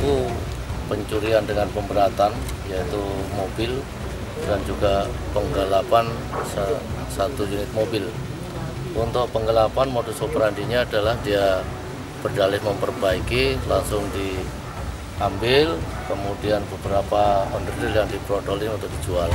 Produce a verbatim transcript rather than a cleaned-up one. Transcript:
pelaku pencurian dengan pemberatan, yaitu mobil dan juga penggelapan satu unit mobil. Untuk penggelapan, modus operandinya adalah dia berdalih memperbaiki, langsung diambil, kemudian beberapa onderdil yang diprodolin untuk dijual.